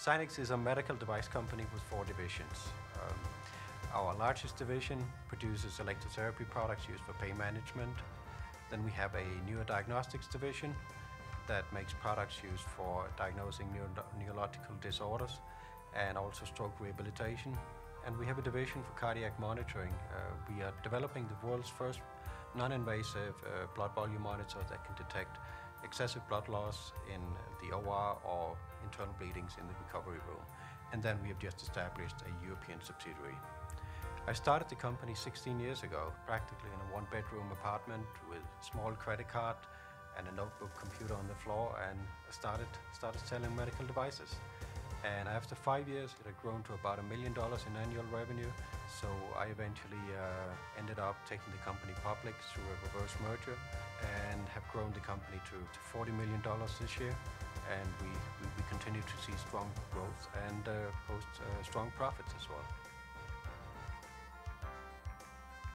Sinex is a medical device company with 4 divisions. Our largest division produces electrotherapy products used for pain management. Then we have a neurodiagnostics division that makes products used for diagnosing neurological disorders and also stroke rehabilitation. And we have a division for cardiac monitoring. We are developing the world's first non-invasive blood volume monitor that can detect excessive blood loss in the OR or internal bleedings in the recovery room. And then we have just established a European subsidiary. I started the company 16 years ago, practically in a 1-bedroom apartment with a small credit card and a notebook computer on the floor, and started selling medical devices. And after 5 years, it had grown to about $1 million in annual revenue. So I eventually ended up taking the company public through a reverse merger and have grown the company to $40 million this year. And we continue to see strong growth and post strong profits as well.